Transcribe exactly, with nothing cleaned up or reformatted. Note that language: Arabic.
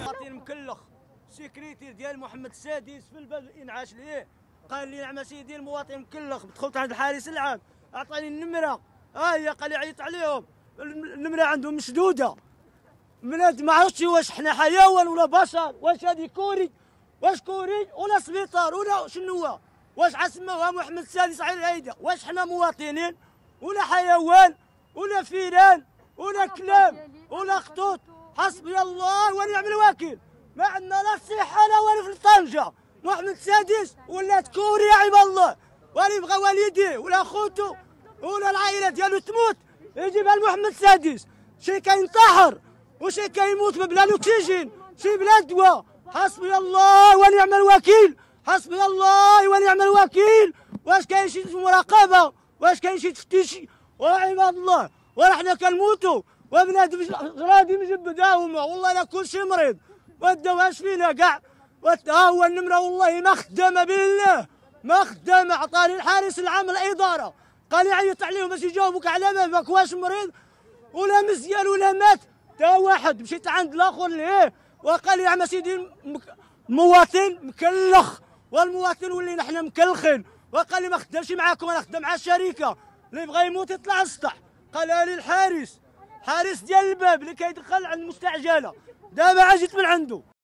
مواطن مكلخ سيكريتير ديال محمد السادس في البلد الانعاش ليه قال لي نعم سيدي المواطن مكلخ. دخلت عند الحارس العام اعطاني النمره ها هي قال لي عيط عليهم النمره عندهم مشدوده بلاد ما عرفتش واش حنا حيوان ولا بشر واش هذه كوري واش كوري ولا سبيطار ولا شنو هو واش عسموها محمد السادس على العيده واش حنا مواطنين ولا حيوان ولا فيران ولا كلام ولا خطوط حسبي الله ونعم الوكيل ما عندنا لا صحه لا والو في طنجه. محمد السادس ولات كوري يا عباد الله ولا يبغى والديه ولا خوتو ولا العائله ديالو تموت يجيبها لمحمد السادس. شي كينتحر وشي كيموت بلا الاكسجين شي بلا دواء حسبي الله ونعم الوكيل حسبي الله ونعم الوكيل. واش كاين شي مراقبه واش كاين شي تفتيش وعباد الله ولا حنا كنموتوا وبنادم غرادي مجبداهم والله لا كلشي مريض ما داوهاش فينا كاع. ها هو النمره والله ما خدامه بالله ما خدامه. عطاني الحارس العام الاداره قال لي عيط عليهم باش يجاوبوك على مهمك واش مريض ولا مزيان ولا مات تا واحد. مشيت عند الاخر ليه وقال لي يا عم سيدي مواطن مكلخ والمواطن ولينا حنا مكلخين. وقال لي ما خدامش معاكم انا خدام مع الشركه اللي بغى يموت يطلع للسطح. قال لي الحارس حارس ديال الباب اللي كيدخل عند المستعجله دابا عجيت من عنده.